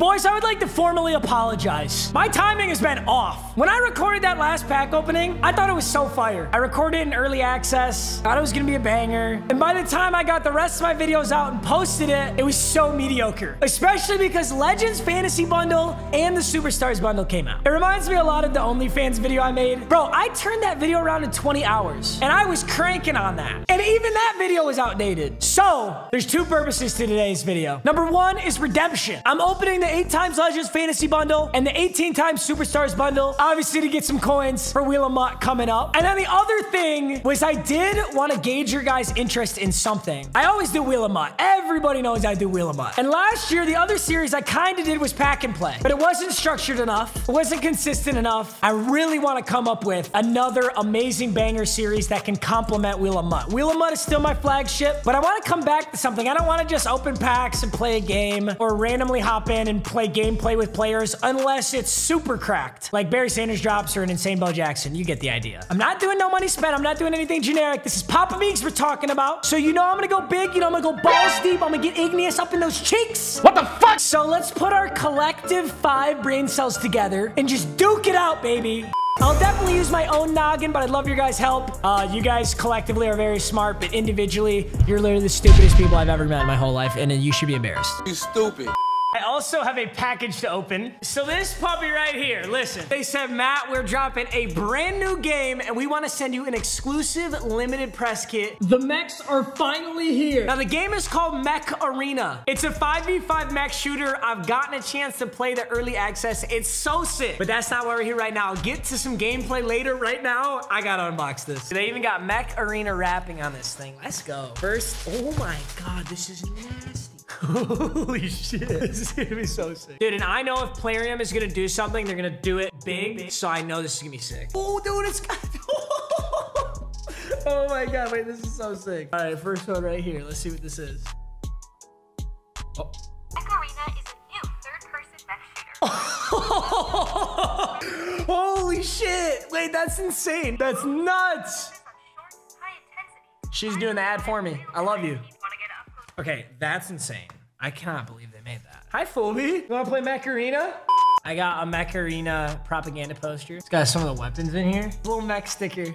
Boys, I would like to formally apologize. My timing has been off. When I recorded that last pack opening, I thought it was so fire. I recorded in early access, thought it was gonna be a banger. And by the time I got the rest of my videos out and posted it, it was so mediocre. Especially because Legends Fantasy Bundle and the Superstars Bundle came out. It reminds me a lot of the OnlyFans video I made. Bro, I turned that video around in 20 hours and I was cranking on that. And even that video was outdated. So there's two purposes to today's video. Number one is redemption. I'm opening the 8x Legends Fantasy Bundle and the 18x Superstars Bundle, obviously to get some coins for Wheel of Mutt coming up. And then the other thing was I did want to gauge your guys' interest in something. I always do Wheel of Mutt. Everybody knows I do Wheel of Mutt. And last year, the other series I kind of did was Pack and Play, but it wasn't structured enough. It wasn't consistent enough. I really want to come up with another amazing banger series that can complement Wheel of Mutt. Wheel of Mutt is still my flagship, but I want to come back to something. I don't want to just open packs and play a game or randomly hop in and play gameplay with players unless it's super cracked, like Barry Sanders drops or an insane Bo Jackson. You get the idea. I'm not doing no money spent. I'm not doing anything generic. This is Papa Meeks we're talking about. So you know I'm gonna go big. You know I'm gonna go balls deep. I'm gonna get igneous up in those cheeks. What the fuck? So let's put our collective 5 brain cells together and just duke it out, baby. I'll definitely use my own noggin, but I'd love your guys' help. You guys collectively are very smart, but individually, you're literally the stupidest people I've ever met in my whole life, and you should be embarrassed. You stupid. I also have a package to open. So this puppy right here, listen. They said, Matt, we're dropping a brand new game and we want to send you an exclusive limited press kit. The mechs are finally here. Now the game is called Mech Arena. It's a 5v5 mech shooter. I've gotten a chance to play the early access. It's so sick, but that's not why we're here right now. I'll get to some gameplay later. Right now, I gotta unbox this. They even got Mech Arena wrapping on this thing. Let's go. First, oh my God, this is nasty. Holy shit, this is gonna be so sick. Dude, and I know if Plarium is gonna do something, they're gonna do it big, so I know this is gonna be sick. Oh, dude, it's got... Oh my God, wait, this is so sick. All right, first one right here. Let's see what this is. Oh. Echo Rina is a new third-person mech shooter. Holy shit, wait, that's insane. That's nuts. She's doing the ad for me. I love you. Okay, that's insane. I cannot believe they made that. Hi, Fulby. You wanna play Mech Arena? I got a Mech Arena propaganda poster. It's got some of the weapons in here. Little mech sticker.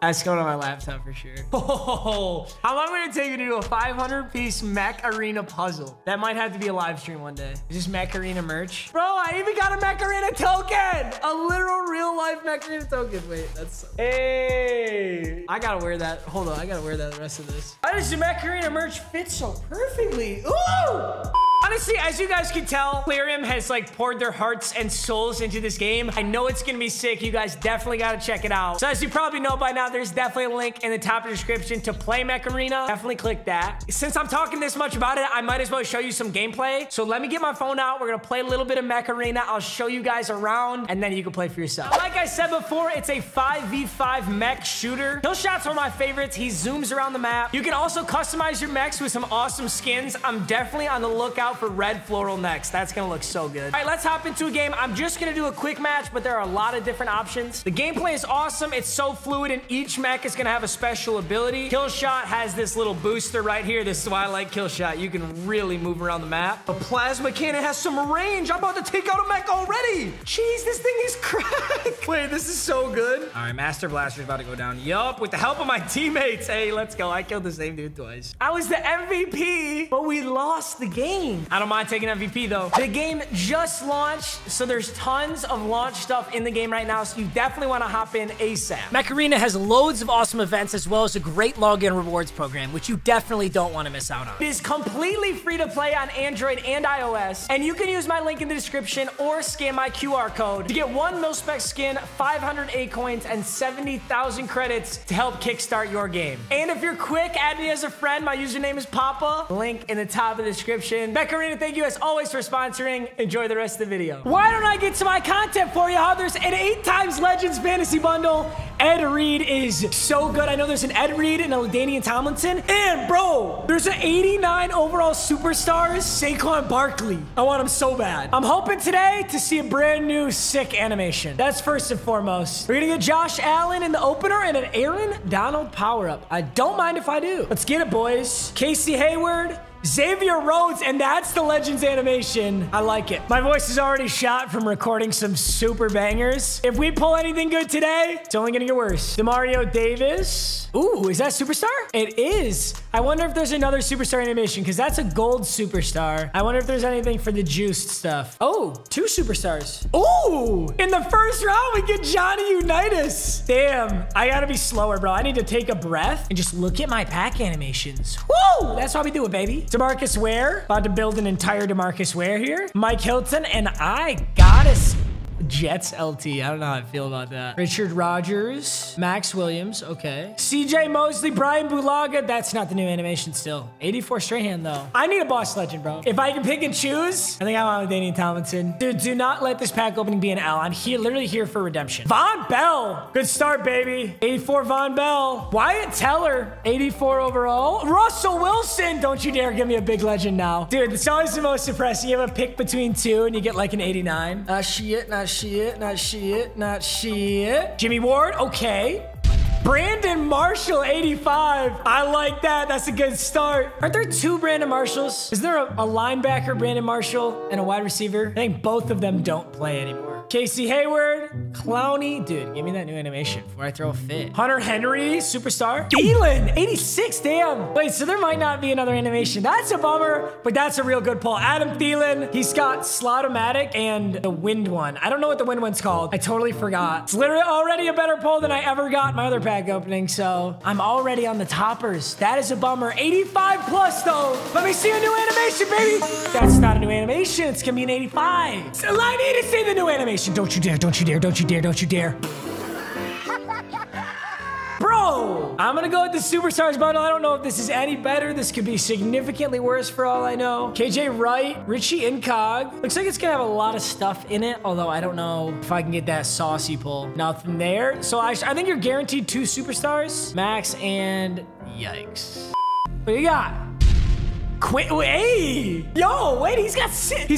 That's going on my laptop for sure. Oh, how long would it take you to do a 500-piece Mech Arena puzzle? That might have to be a live stream one day. Is this Mech Arena merch? Bro, I even got a Mech Arena token! A literal real-life Mech Arena token. Wait, that's... Hey! I gotta wear that. Hold on, I gotta wear that the rest of this. Why does the Mech Arena merch fit so perfectly? Ooh! Honestly, as you guys can tell, Plarium has like poured their hearts and souls into this game. I know it's gonna be sick. You guys definitely gotta check it out. So as you probably know by now, there's definitely a link in the top of the description to play Mech Arena. Definitely click that. Since I'm talking this much about it, I might as well show you some gameplay. So let me get my phone out. We're gonna play a little bit of Mech Arena. I'll show you guys around and then you can play for yourself. Like I said before, it's a 5v5 mech shooter. Killshot's one of my favorites. He zooms around the map. You can also customize your mechs with some awesome skins. I'm definitely on the lookout for red floral necks. That's gonna look so good. All right, let's hop into a game. I'm just gonna do a quick match, but there are a lot of different options. The gameplay is awesome. It's so fluid, and each mech is gonna have a special ability. Killshot has this little booster right here. This is why I like Killshot. You can really move around the map. The plasma cannon has some range. I'm about to take out a mech already. Jeez, this thing is cracked. Wait, this is so good. All right, Master Blaster's about to go down. Yup, with the help of my teammates. Hey, let's go. I killed the same dude twice. I was the MVP, but we lost the game. I don't mind taking MVP though. The game just launched, so there's tons of launch stuff in the game right now, so you definitely want to hop in ASAP. Mech Arena has loads of awesome events as well as a great login rewards program, which you definitely don't want to miss out on. It is completely free to play on Android and iOS, and you can use my link in the description or scan my QR code to get 1 mil-spec skin, 500 A coins, and 70,000 credits to help kickstart your game. And if you're quick, add me as a friend. My username is Papa. Link in the top of the description. Mech Arena, thank you as always for sponsoring. Enjoy the rest of the video. Why don't I get to my content for you, how there's an 8x Legends Fantasy Bundle. Ed Reed is so good. I know there's an Ed Reed and a LaDainian Tomlinson. And bro, there's an 89 overall Superstars, Saquon Barkley. I want him so bad. I'm hoping today to see a brand new sick animation. That's first and foremost. We're gonna get Josh Allen in the opener and an Aaron Donald power-up. I don't mind if I do. Let's get it, boys. Casey Hayward, Xavier Rhodes, and that's the Legends animation. I like it. My voice is already shot from recording some super bangers. If we pull anything good today, it's only gonna get worse. DeMario Davis. Ooh, is that Superstar? It is. I wonder if there's another Superstar animation, because that's a gold Superstar. I wonder if there's anything for the juiced stuff. Oh, two Superstars. Ooh, in the first round, we get Johnny Unitas. Damn, I gotta be slower, bro. I need to take a breath and just look at my pack animations. Woo, that's how we do it, baby. DeMarcus Ware, about to build an entire DeMarcus Ware here. Mike Hilton, and I got us Jets LT. I don't know how I feel about that. Richard Rogers, Maxx Williams, okay. CJ Mosley, Bryan Bulaga. That's not the new animation still. 84 straight hand though. I need a boss legend, bro. If I can pick and choose, I think I want LaDainian Tomlinson. Dude, do not let this pack opening be an L. I'm here, literally here for redemption. Von Bell, good start, baby. 84 Von Bell. Wyatt Teller, 84 overall. Russell Wilson, don't you dare give me a big legend now. Dude, it's always the most depressing. You have a pick between two and you get like an 89. Shit, not shit, not shit, not shit. Jimmy Ward, okay. Brandon Marshall, 85. I like that. That's a good start. Aren't there two Brandon Marshalls? Is there a linebacker Brandon Marshall and a wide receiver? I think both of them don't play anymore. Casey Hayward, Clowney. Dude, give me that new animation before I throw a fit. Hunter Henry, Superstar. Thielen, 86, damn. Wait, so there might not be another animation. That's a bummer, but that's a real good pull. Adam Thielen, he's got Slot-O-Matic and the Wind one. I don't know what the Wind one's called. I totally forgot. It's literally already a better pull than I ever got in my other pack opening, so I'm already on the toppers. That is a bummer. 85 plus, though. Let me see a new animation, baby. That's not a new animation. It's gonna be an 85. So I need to see the new animation. Don't you dare, don't you dare, don't you dare, don't you dare. Bro, I'm gonna go with the Superstars Bundle. I don't know if this is any better. This could be significantly worse for all I know. KJ Wright, Richie Incog. Looks like it's gonna have a lot of stuff in it, although I don't know if I can get that saucy pull. Nothing there. So I think you're guaranteed two Superstars. Max and yikes. What do you got? Quit, hey, yo, wait, he's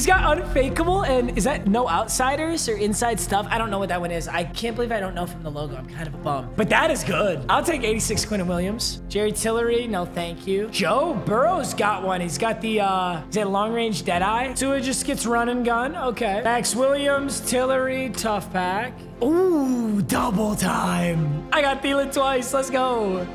got unfakeable, and is that no outsiders or inside stuff? I don't know what that one is. I can't believe I don't know from the logo. I'm kind of a bum, but that is good. I'll take 86 Quinnen Williams. Jerry Tillery, no thank you. Joe Burrow's got one. He's got the, is that long range Deadeye? Tua just gets run and gun, okay. Maxx Williams, Tillery, tough pack. Ooh, double time. I got Thielen twice, let's go.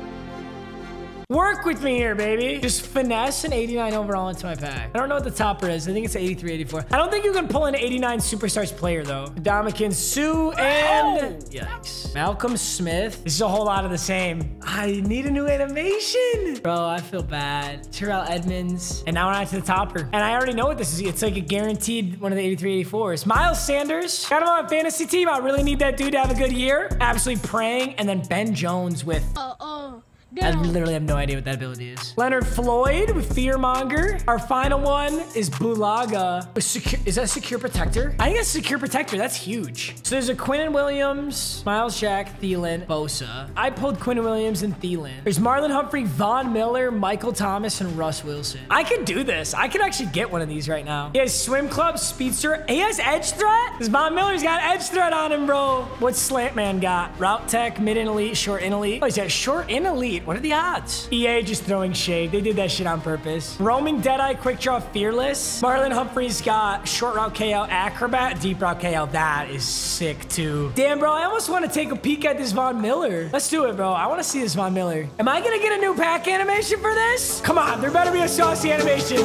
Work with me here, baby. Just finesse an 89 overall into my pack. I don't know what the topper is. I think it's 83, 84. I don't think you can pull an 89 Superstars player, though. Dominican Sue and... yikes. Malcolm Smith. This is a whole lot of the same. I need a new animation. Bro, I feel bad. Terrell Edmonds. And now we're on to the topper. And I already know what this is. It's like a guaranteed one of the 83, 84s. Miles Sanders. Got him on a fantasy team. I really need that dude to have a good year. Absolutely praying. And then Ben Jones with... I literally have no idea what that ability is. Leonard Floyd with Fearmonger. Our final one is Bulaga. Is that Secure Protector? I think that's Secure Protector. That's huge. So there's a Quinnen Williams, Miles Jack, Thielen, Bosa. I pulled Quinnen Williams and Thielen. There's Marlon Humphrey, Von Miller, Michael Thomas, and Russ Wilson. I could do this. I could actually get one of these right now. He has Swim Club, Speedster. He has Edge Threat. This Von Miller's got Edge Threat on him, bro. What's Slant Man got? Route Tech, Mid and Elite, Short and Elite. Oh, he's got Short and Elite. What are the odds? EA just throwing shade. They did that shit on purpose. Roaming Deadeye, Quick Draw, Fearless. Marlon Humphrey's got Short Route KO, Acrobat, Deep Route KO. That is sick too. Damn, bro, I almost want to take a peek at this Von Miller. Let's do it, bro. I want to see this Von Miller. Am I gonna get a new pack animation for this? Come on, there better be a saucy animation.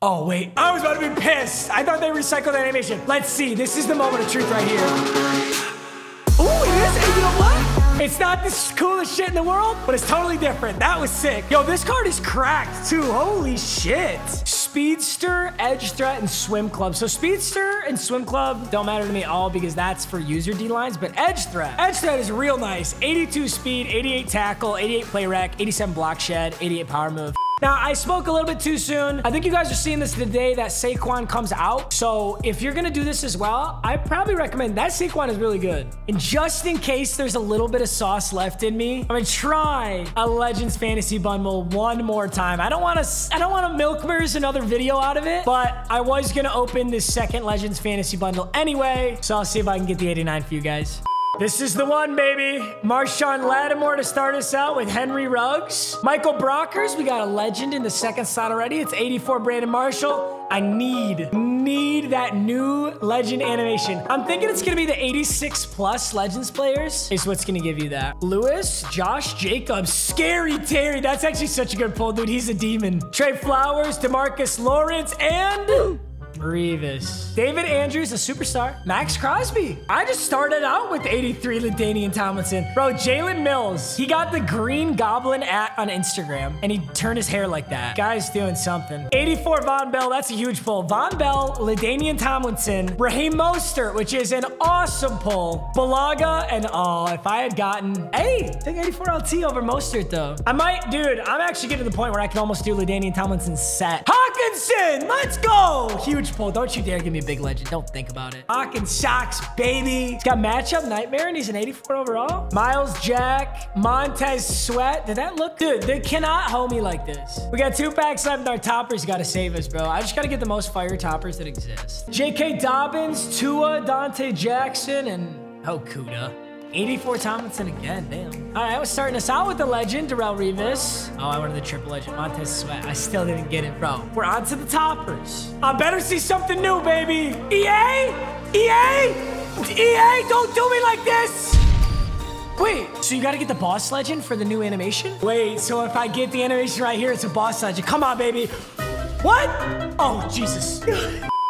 Oh wait, I was about to be pissed. I thought they recycled that animation. Let's see. This is the moment of truth right here. Ooh, it is, and you know what? It's not the coolest shit in the world, but it's totally different. That was sick. Yo, this card is cracked too, holy shit. Speedster, Edge Threat, and Swim Club. So Speedster and Swim Club don't matter to me at all because that's for user D-lines, but Edge Threat. Edge Threat is real nice. 82 speed, 88 tackle, 88 play rec, 87 block shed, 88 power move. Now, I spoke a little bit too soon. I think you guys are seeing this the day that Saquon comes out. So if you're gonna do this as well, I probably recommend that. Saquon is really good. And just in case there's a little bit of sauce left in me, I'm gonna try a Legends Fantasy Bundle one more time. I don't wanna milkers another video out of it, but I was gonna open this second Legends Fantasy Bundle anyway. So I'll see if I can get the 89 for you guys. This is the one, baby. Marshawn Lattimore to start us out with Henry Ruggs. Michael Brockers, we got a legend in the second slot already. It's 84 Brandon Marshall. I need that new legend animation. I'm thinking it's gonna be the 86 plus legends players is what's gonna give you that. Lewis, Josh Jacobs, Scary Terry. That's actually such a good pull, dude. He's a demon. Trey Flowers, DeMarcus Lawrence, and Revis. David Andrews, a superstar. Max Crosby. I just started out with 83 LaDainian Tomlinson. Bro, Jalen Mills. He got the green goblin at on Instagram, and he turned his hair like that. Guy's doing something. 84 Von Bell. That's a huge pull. Von Bell, LaDainian Tomlinson, Raheem Mostert, which is an awesome pull. Bulaga, and oh, if I had gotten... Hey, I think 84 LT over Mostert, though. I might, dude, I'm actually getting to the point where I can almost do LaDainian Tomlinson's set. Hawkinson, let's go. Huge pull. Don't you dare give me a big legend. Don't think about it. Hawking socks, baby. He's got matchup nightmare, and he's an 84 overall. Miles Jack, Montez Sweat. Did that look? Dude, they cannot hold me like this. We got two packs left. Our toppers got to save us, bro. I just got to get the most fire toppers that exist. J.K. Dobbins, Tua, Dante Jackson, and Okuda. 84 Tomlinson again, damn. All right, I was starting us out with the legend, Darrelle Revis. Oh, I wanted the triple legend, Montez Sweat. I still didn't get it, bro. We're on to the toppers. I better see something new, baby. EA? EA? EA, don't do me like this. Wait, so you gotta get the boss legend for the new animation? Wait, so if I get the animation right here, it's a boss legend. Come on, baby. What? Oh, Jesus.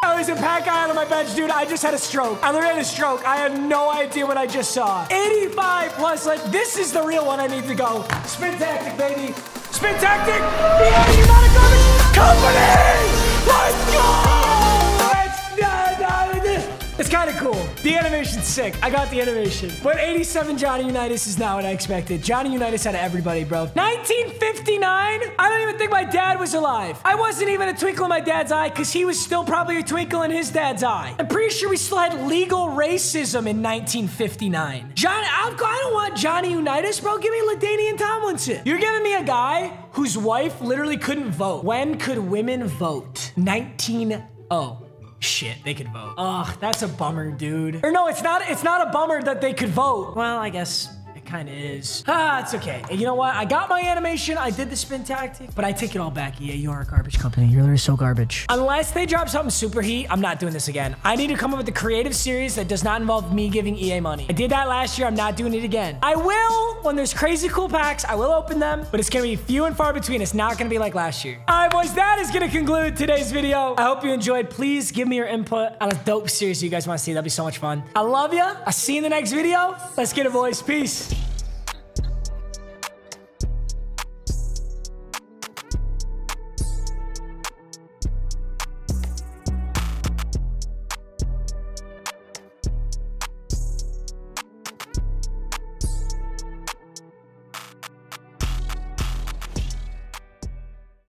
That was a pack I had on my bench, dude. I just had a stroke. I literally had a stroke. I had no idea what I just saw. 85 plus, like, this is the real one I need to go. Spin tactic, baby. Spin tactic. Yeah, you gotta go to company. Let's go. It's kind of cool. The animation's sick. I got the animation. But 87 Johnny Unitas is not what I expected. Johnny Unitas out of everybody, bro. 1959? I don't even think my dad was alive. I wasn't even a twinkle in my dad's eye because he was still probably a twinkle in his dad's eye. I'm pretty sure we still had legal racism in 1959. I don't want Johnny Unitas, bro. Give me LaDainian Tomlinson. You're giving me a guy whose wife literally couldn't vote. When could women vote? 19-0. Shit, they could vote. Ugh, that's a bummer, dude. Or no, it's not a bummer that they could vote. Well, I guess it kind of is. Ah, it's okay. You know what? I got my animation. I did the spin tactic, but I take it all back. Yeah, you are a garbage company. You're literally so garbage. Unless they drop something super heat, I'm not doing this again. I need to come up with a creative series that does not involve me giving EA money. I did that last year. I'm not doing it again. I will, when there's crazy cool packs, I will open them, but it's going to be few and far between. It's not going to be like last year. All right, boys, that is going to conclude today's video. I hope you enjoyed. Please give me your input on a dope series you guys want to see. That'd be so much fun. I love you. I'll see you in the next video. Let's get a voice. Peace.